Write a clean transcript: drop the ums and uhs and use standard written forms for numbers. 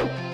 Go.